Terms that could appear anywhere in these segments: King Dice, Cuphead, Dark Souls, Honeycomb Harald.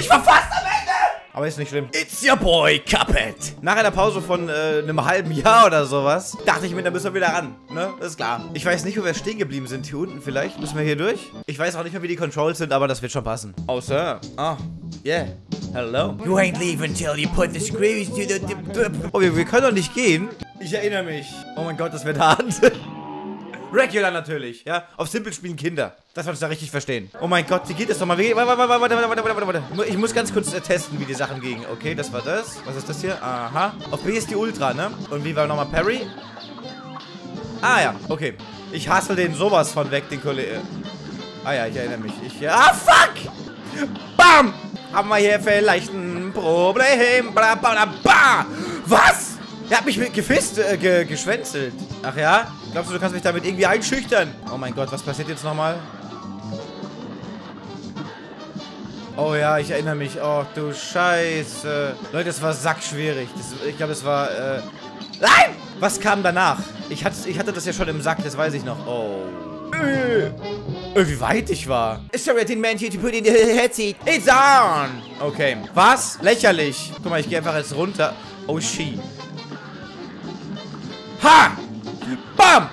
Ich war fast am Ende! Aber ist nicht schlimm. It's your boy, Cuphead. Nach einer Pause von einem halben Jahr oder sowas, dachte ich mir, da müssen wir wieder ran. Ne? Das ist klar. Ich weiß nicht, wo wir stehen geblieben sind. Hier unten vielleicht. Müssen wir hier durch? Ich weiß auch nicht mehr, wie die Controls sind, aber das wird schon passen. Außer... Ah. Yeah. Hello. You ain't leaving till you put the screws to the... Oh, wir können doch nicht gehen. Ich erinnere mich. Oh mein Gott, das wird hart. Regular natürlich, ja. Auf Simple spielen Kinder. Das wir uns da richtig verstehen. Oh mein Gott, wie geht das nochmal? Warte. Ich muss ganz kurz testen, wie die Sachen gehen. Okay, das war das. Was ist das hier? Aha. Auf B ist die Ultra, ne? Und wie war nochmal Parry? Ah ja, okay. Ich hasse den sowas von weg, den Kollegen. Ah ja, ich erinnere mich. Ah, fuck! Bam! Haben wir hier vielleicht ein Problem? Was? Er hat mich geschwänzelt. Ach ja? Glaubst du, du kannst mich damit irgendwie einschüchtern? Oh mein Gott, was passiert jetzt nochmal? Oh ja, ich erinnere mich. Oh, du Scheiße. Leute, das war sackschwierig. Ich glaube, das war... Nein! Was kam danach? Ich hatte das ja schon im Sack, das weiß ich noch. Oh. Wie weit ich war. Sorry, I didn't mean to put in the headset. It's on! Okay. Was? Lächerlich. Guck mal, ich gehe einfach jetzt runter. Oh, shit. Ha! Bam!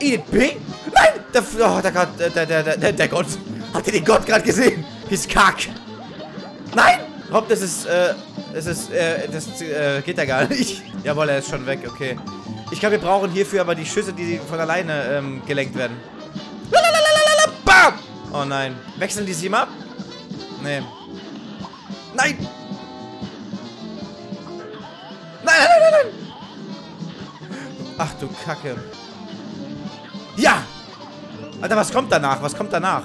Eat it, B? Nein! Der Gott. Hat er den Gott gerade gesehen? His Kack. Nein! Hopp, das geht ja gar nicht. Jawohl, er ist schon weg, okay. Ich glaube, wir brauchen hierfür aber die Schüsse, die von alleine gelenkt werden. Lalalala, bam! Oh nein. Wechseln die sie mal ab? Nee. Nein! Nein! Ach du Kacke. Ja! Alter, was kommt danach? Was kommt danach?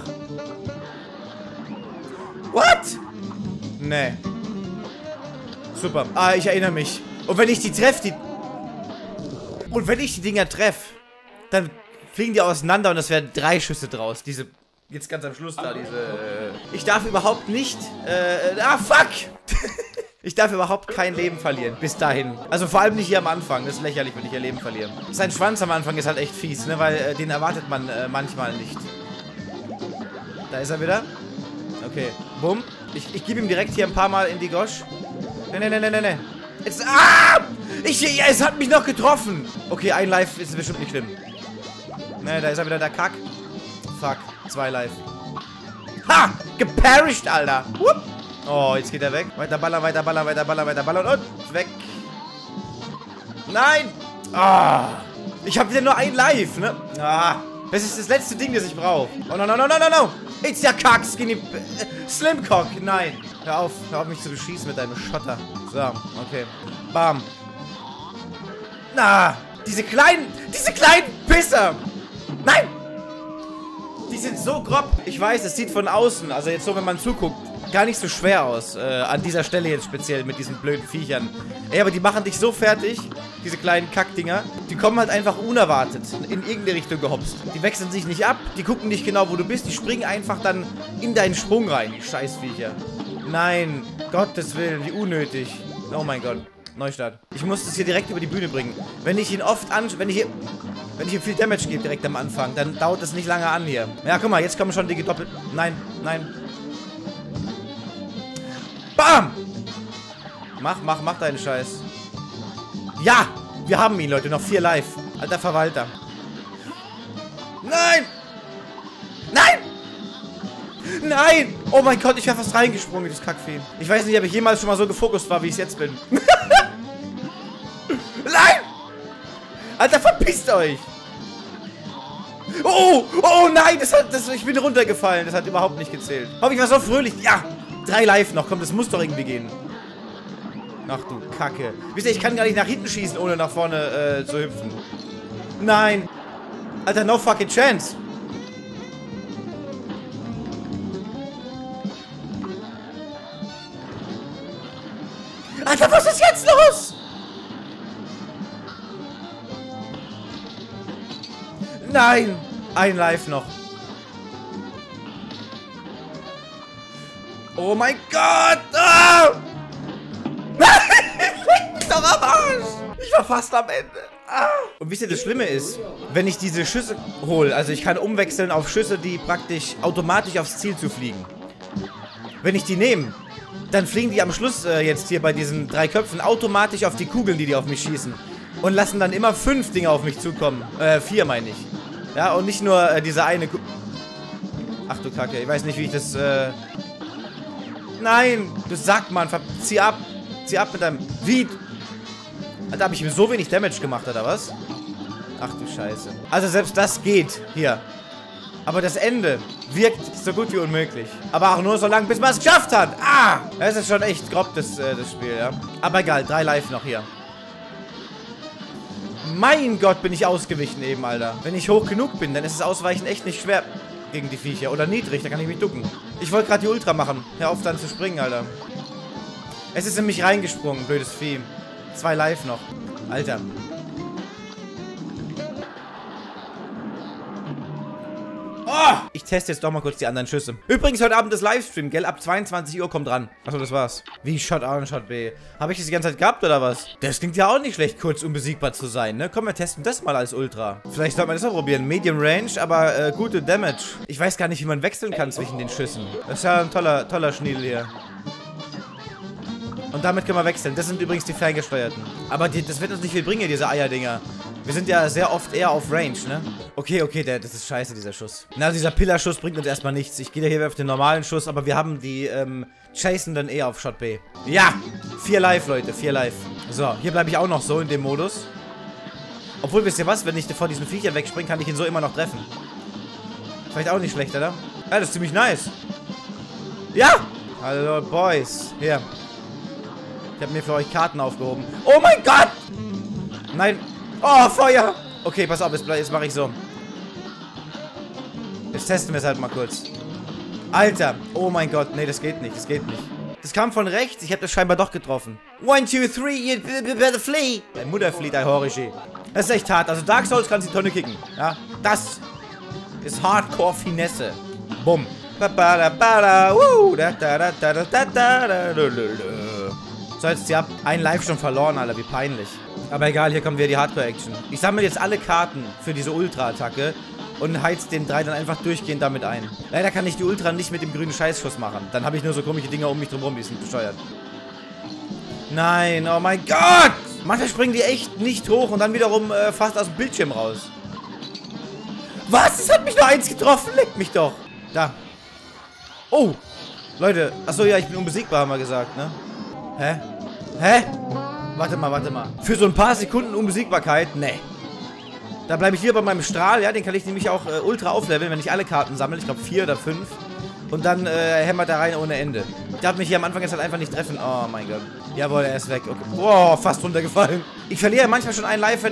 What? Nee. Super. Ah, ich erinnere mich. Und wenn ich die treffe, die... Und wenn ich die Dinger treffe, dann fliegen die auseinander und es werden 3 Schüsse draus. Diese... Jetzt ganz am Schluss da, diese... Ich darf überhaupt nicht... fuck! Ich darf überhaupt kein Leben verlieren, bis dahin. Also vor allem nicht hier am Anfang, das ist lächerlich, wenn ich ihr Leben verliere. Sein Schwanz am Anfang ist halt echt fies, ne, weil den erwartet man manchmal nicht. Da ist er wieder. Okay, bumm. Ich gebe ihm direkt hier ein paar Mal in die Gosch. Ne. Jetzt, es hat mich noch getroffen. Okay, ein Life ist bestimmt nicht schlimm. Ne, da ist er wieder, der Kack. Fuck, 2 Life. Ha! Geperished, Alter. Whoop. Oh, jetzt geht er weg. Weiter ballern und weg. Nein! Ah! Ich habe wieder nur ein Life, ne? Ah! Das ist das letzte Ding, das ich brauche. Oh, no! It's ja Kack, Skinny... Slimcock, nein! Hör auf mich zu beschießen mit deinem Schotter. So, okay. Bam. Na! Diese kleinen Pisser! Nein! Die sind so grob. Ich weiß, es sieht von außen, also jetzt so, wenn man zuguckt, gar nicht so schwer aus, an dieser Stelle jetzt speziell mit diesen blöden Viechern. Ey, aber die machen dich so fertig, diese kleinen Kackdinger. Die kommen halt einfach unerwartet in irgendeine Richtung gehopst. Die wechseln sich nicht ab, die gucken nicht genau, wo du bist, die springen einfach dann in deinen Sprung rein, die Scheißviecher. Nein, Gottes Willen, wie unnötig. Oh mein Gott, Neustart. Ich muss das hier direkt über die Bühne bringen. Wenn ich ihm viel Damage gebe direkt am Anfang, dann dauert es nicht lange an hier. Ja, guck mal, jetzt kommen schon die gedoppelt. Nein. Bam! Mach deinen Scheiß. Ja! Wir haben ihn, Leute. Noch 4 live. Alter Verwalter. Nein! Oh mein Gott, ich wäre fast reingesprungen, dieses Kackvieh. Ich weiß nicht, ob ich jemals schon mal so gefokust war, wie ich es jetzt bin. Nein! Alter, verpisst euch! Oh nein! Ich bin runtergefallen. Das hat überhaupt nicht gezählt. Aber ich war so fröhlich. Ja! 3 Life noch, komm, das muss doch irgendwie gehen. Ach du Kacke. Wisst ihr, ich kann gar nicht nach hinten schießen, ohne nach vorne zu hüpfen. Nein. Alter, no fucking chance. Alter, was ist jetzt los? Nein. Ein Life noch. Oh mein Gott! Ah! Leck mich doch am Arsch! Ich war fast am Ende. Ah! Und wisst ihr, das Schlimme ist, wenn ich diese Schüsse hole, also ich kann umwechseln auf Schüsse, die praktisch automatisch aufs Ziel zu fliegen. Wenn ich die nehme, dann fliegen die am Schluss jetzt hier bei diesen 3 Köpfen automatisch auf die Kugeln, die auf mich schießen. Und lassen dann immer 5 Dinge auf mich zukommen. 4 meine ich. Ja, und nicht nur diese eine Kugel. Ach du Kacke, ich weiß nicht, wie ich das... Nein, das sagt man. Zieh ab. Zieh ab mit deinem... Wie? Alter, hab ich ihm so wenig Damage gemacht, oder was? Ach du Scheiße. Also selbst das geht. Hier. Aber das Ende wirkt so gut wie unmöglich. Aber auch nur so lange, bis man es geschafft hat. Ah! Es ist schon echt grob, das Spiel, ja. Aber egal, 3 Life noch hier. Mein Gott, bin ich ausgewichen eben, Alter. Wenn ich hoch genug bin, dann ist das Ausweichen echt nicht schwer gegen die Viecher. Oder niedrig, da kann ich mich ducken. Ich wollte gerade die Ultra machen. Hör auf, dann zu springen, Alter. Es ist in mich reingesprungen, blödes Vieh. 2 Life noch. Alter. Oh! Ich teste jetzt doch mal kurz die anderen Schüsse. Übrigens, heute Abend ist Livestream, gell? Ab 22 Uhr kommt dran. Achso, das war's. Wie Shot A und Shot B. Habe ich das die ganze Zeit gehabt, oder was? Das klingt ja auch nicht schlecht, kurz unbesiegbar zu sein, ne? Komm, wir testen das mal als Ultra. Vielleicht sollte man das auch probieren. Medium Range, aber gute Damage. Ich weiß gar nicht, wie man wechseln kann zwischen den Schüssen. Das ist ja ein toller Schniedel hier. Und damit können wir wechseln. Das sind übrigens die ferngesteuerten. Aber das wird uns nicht viel bringen, diese Eierdinger. Wir sind ja sehr oft eher auf Range, ne? Okay, das ist scheiße, dieser Schuss. Na, dieser Pillarschuss bringt uns erstmal nichts. Ich gehe ja hier auf den normalen Schuss, aber wir haben die Chasen dann eher auf Shot B. Ja! 4 Life, Leute, 4 Life. So, hier bleibe ich auch noch so in dem Modus. Obwohl, wisst ihr was? Wenn ich vor diesen Viecher wegspringe, kann ich ihn so immer noch treffen. Vielleicht auch nicht schlecht, oder? Ja, das ist ziemlich nice. Ja! Hallo, Boys. Hier. Ich habe mir für euch Karten aufgehoben. Oh mein Gott! Nein. Oh, Feuer! Okay, pass auf, jetzt mache ich so. Jetzt testen wir es halt mal kurz. Alter! Oh mein Gott, nee, das geht nicht, das geht nicht. Das kam von rechts, ich habe das scheinbar doch getroffen. 1, 2, 3, you better flee! Dein Mutter flieht, ein Horishi. Das ist echt hart, also Dark Souls kannst du die Tonne kicken. Ja, das ist Hardcore-Finesse. Bumm. So, jetzt, ihr habt 1 Life schon verloren, Alter, wie peinlich. Aber egal, hier kommen wir die Hardcore-Action. Ich sammle jetzt alle Karten für diese Ultra-Attacke und heiz den 3 dann einfach durchgehend damit ein. Leider kann ich die Ultra nicht mit dem grünen Scheißschuss machen. Dann habe ich nur so komische Dinger um mich drumherum, die sind besteuert. Nein, oh mein Gott! Manchmal springen die echt nicht hoch und dann wiederum fast aus dem Bildschirm raus. Was? Es hat mich nur 1 getroffen, leck mich doch! Da. Oh! Leute, achso, ja, ich bin unbesiegbar, haben wir gesagt, ne? Hä? Hä? Warte mal. Für so ein paar Sekunden Unbesiegbarkeit? Nee. Da bleibe ich lieber bei meinem Strahl, ja? Den kann ich nämlich auch ultra aufleveln, wenn ich alle Karten sammle. Ich glaube 4 oder 5. Und dann hämmert er rein ohne Ende. Ich darf mich hier am Anfang jetzt halt einfach nicht treffen. Oh mein Gott. Jawohl, er ist weg. Okay. Boah, fast runtergefallen. Ich verliere manchmal schon 1 Life,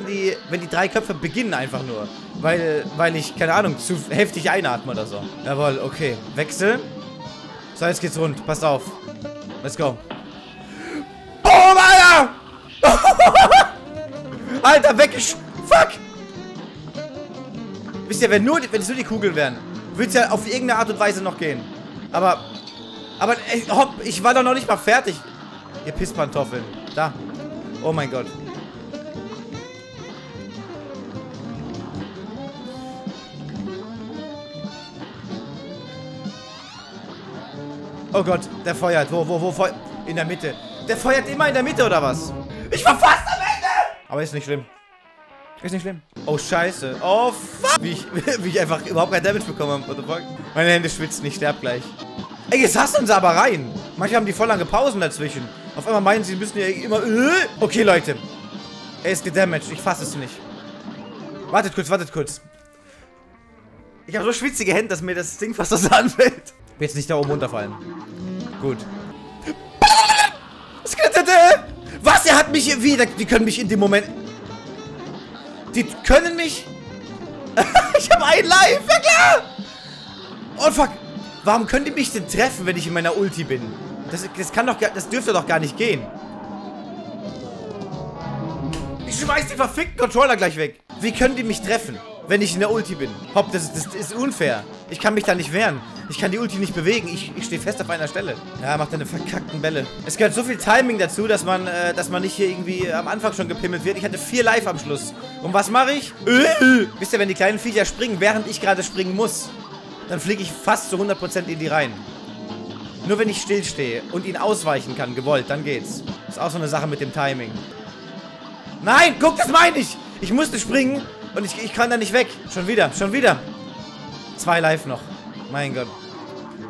wenn die 3 Köpfe beginnen einfach nur. Weil ich, keine Ahnung, zu heftig einatme oder so. Jawohl, okay. Wechseln. So, jetzt geht's rund. Passt auf. Let's go. Boom, Alter! Alter, fuck! Wisst ihr, wenn es nur die Kugeln wären, würde es ja auf irgendeine Art und Weise noch gehen. Aber, ey, hopp, ich war doch noch nicht mal fertig. Ihr Pisspantoffeln. Da. Oh mein Gott. Oh Gott, der feuert. Wo feuert? In der Mitte. Der feuert immer in der Mitte, oder was? Ich war fast am Ende! Aber ist nicht schlimm. Ist nicht schlimm. Oh, scheiße. Oh, fuck! Wie ich einfach überhaupt kein Damage bekommen habe. What the fuck? Meine Hände schwitzen, ich sterbe gleich. Ey, jetzt hassen sie aber rein. Manche haben die voll lange Pausen dazwischen. Auf einmal meinen sie, müssen ja immer... Okay, Leute. Er ist gedamaged. Ich fasse es nicht. Wartet kurz. Ich habe so schwitzige Hände, dass mir das Ding fast aus der Hand fällt. Jetzt nicht da oben runterfallen. Gut. Was? Er hat mich wieder. Die können mich in dem Moment. Die können mich. Ich habe 1 Life. Ja klar. Oh fuck. Warum können die mich denn treffen, wenn ich in meiner Ulti bin? Das dürfte doch gar nicht gehen. Ich schmeiß den verfickten Controller gleich weg. Wie können die mich treffen, wenn ich in der Ulti bin? Hopp, das ist unfair. Ich kann mich da nicht wehren. Ich kann die Ulti nicht bewegen. Ich stehe fest auf einer Stelle. Ja, mach deine verkackten Bälle. Es gehört so viel Timing dazu, dass man nicht hier irgendwie am Anfang schon gepimmelt wird. Ich hatte 4 Life am Schluss. Und was mache ich? Wisst ihr, wenn die kleinen Viecher springen, während ich gerade springen muss, dann fliege ich fast zu 100% in die rein. Nur wenn ich stillstehe und ihn ausweichen kann, gewollt, dann geht's. Ist auch so eine Sache mit dem Timing. Nein, guck, das meine ich! Ich musste springen und ich kann da nicht weg. Schon wieder, schon wieder. 2 Life noch. Mein Gott.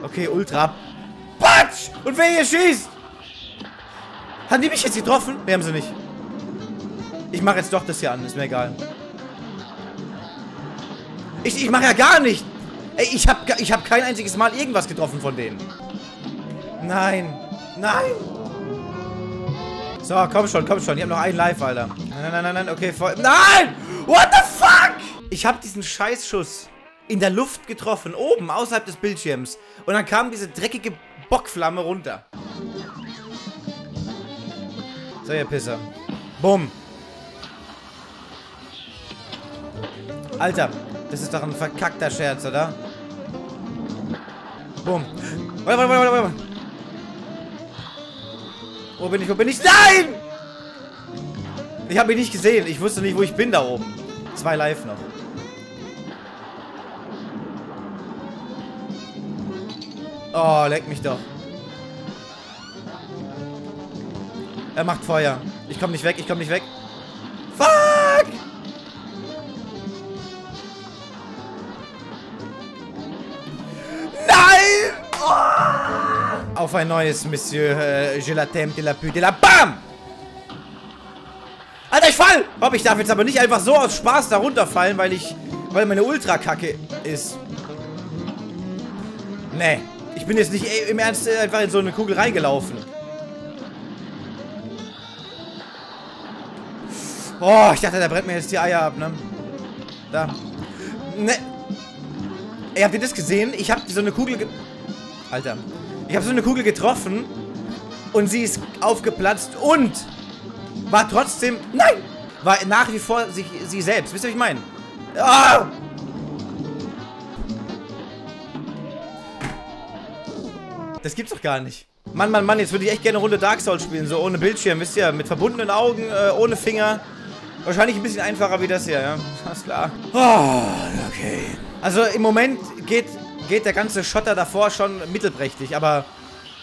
Okay, Ultra. Patsch! Und wer hier schießt? Haben die mich jetzt getroffen? Ne, haben sie nicht. Ich mache jetzt doch das hier an, ist mir egal. Ich mache ja gar nicht. Ey, ich hab kein einziges Mal irgendwas getroffen von denen. Nein. Nein. So, komm schon, komm schon. Ich hab noch 1 Life, Alter. Nein, nein, nein, nein, okay, voll. Nein! What the fuck? Ich hab diesen Scheißschuss in der Luft getroffen, oben, außerhalb des Bildschirms. Und dann kam diese dreckige Bockflamme runter. So, ihr Pisser. Bumm. Alter, das ist doch ein verkackter Scherz, oder? Bumm. Warte, warte, warte, warte. Wo bin ich? Wo bin ich? Nein! Ich habe ihn nicht gesehen. Ich wusste nicht, wo ich bin da oben. 2 Life noch. Oh, leck mich doch. Er macht Feuer. Ich komme nicht weg, ich komme nicht weg. Fuck! Nein! Oh! Auf ein neues, Monsieur. Je la t'aime, de la pute, de la BAM! Alter, ich fall! Hopp, ich darf jetzt aber nicht einfach so aus Spaß da runterfallen, weil meine Ultra-Kacke ist. Nee. Ich bin jetzt nicht im Ernst einfach in so eine Kugel reingelaufen. Oh, ich dachte, der brennt mir jetzt die Eier ab, ne? Da. Ne. Ey, habt ihr das gesehen? Ich hab so eine Kugel Alter. Ich hab so eine Kugel getroffen und sie ist aufgeplatzt und war trotzdem... Nein! War nach wie vor sie selbst. Wisst ihr, was ich meine? Oh! Das gibt's doch gar nicht. Mann, Mann, Mann, jetzt würde ich echt gerne eine Runde Dark Souls spielen, so ohne Bildschirm, wisst ihr? Mit verbundenen Augen, ohne Finger. Wahrscheinlich ein bisschen einfacher wie das hier, ja? Alles klar. Oh, okay. Also im Moment geht der ganze Schotter davor schon mittelprächtig, aber...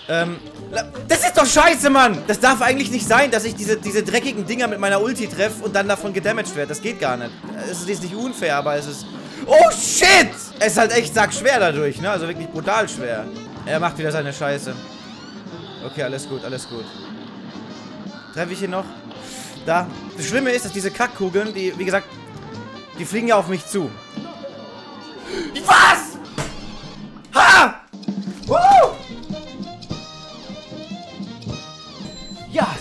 das ist doch scheiße, Mann! Das darf eigentlich nicht sein, dass ich diese dreckigen Dinger mit meiner Ulti treffe und dann davon gedamaged werde. Das geht gar nicht. Es ist nicht unfair, aber es ist... Oh, shit! Es ist halt echt sackschwer dadurch, ne? Also wirklich brutal schwer. Er macht wieder seine Scheiße. Okay, alles gut, alles gut. Treffe ich ihn noch? Da. Das Schlimme ist, dass diese Kackkugeln, die, wie gesagt, die fliegen ja auf mich zu. Was? Ha! Ja,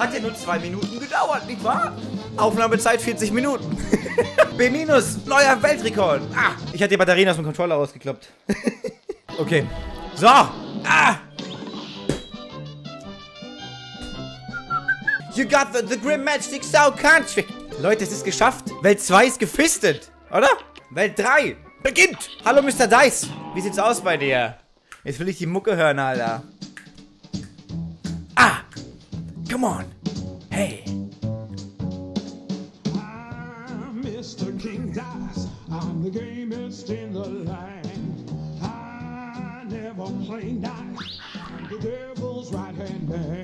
hat ja nur 2 Minuten gedauert, nicht wahr? Aufnahmezeit 40 Minuten. B-, neuer Weltrekord. Ah, ich hatte die Batterien aus dem Controller ausgekloppt. Okay. So. Ah! You got the grim matchstick, so country. Leute, es ist geschafft. Welt 2 ist gefistet, oder? Welt 3 beginnt. Hallo, Mr. Dice. Wie sieht's aus bei dir? Jetzt will ich die Mucke hören, Alter. Ah! Come on. Hey. I'm Mr. King Dice. I'm the gamest in the land. I never play nice. I'm the devil's right-hand man.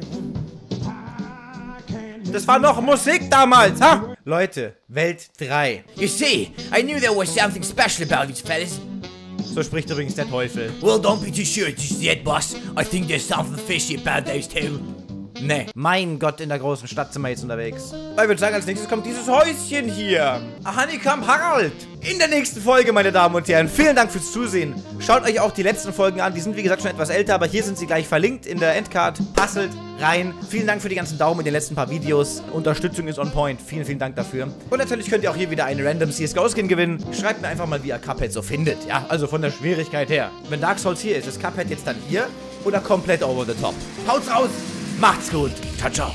Das war noch Musik damals, ha? Leute, Welt 3. You see, I knew there was something special about these fellas. So spricht übrigens der Teufel. Well, don't be too sure just yet, boss. I think there's something fishy about those two. Nee. Mein Gott, in der großen Stadt sind wir jetzt unterwegs. Weil ich würde sagen, als nächstes kommt dieses Häuschen hier. Honeycomb Harald. In der nächsten Folge, meine Damen und Herren. Vielen Dank fürs Zusehen. Schaut euch auch die letzten Folgen an. Die sind, wie gesagt, schon etwas älter, aber hier sind sie gleich verlinkt in der Endcard. Passelt rein. Vielen Dank für die ganzen Daumen in den letzten paar Videos. Unterstützung ist on point. Vielen, vielen Dank dafür. Und natürlich könnt ihr auch hier wieder einen random CSGO-Skin gewinnen. Schreibt mir einfach mal, wie ihr Cuphead so findet. Ja, also von der Schwierigkeit her. Wenn Dark Souls hier ist Cuphead jetzt dann hier oder komplett over the top? Haut's raus! Macht's gut. Ciao, ciao.